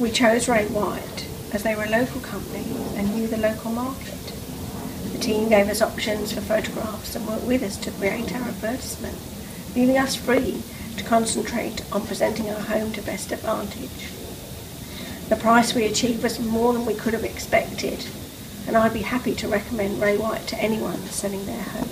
we chose Ray White as they were a local company and knew the local market. The team gave us options for photographs and worked with us to create our advertisement, leaving us free to concentrate on presenting our home to best advantage. The price we achieved was more than we could have expected, and I'd be happy to recommend Ray White to anyone selling their home.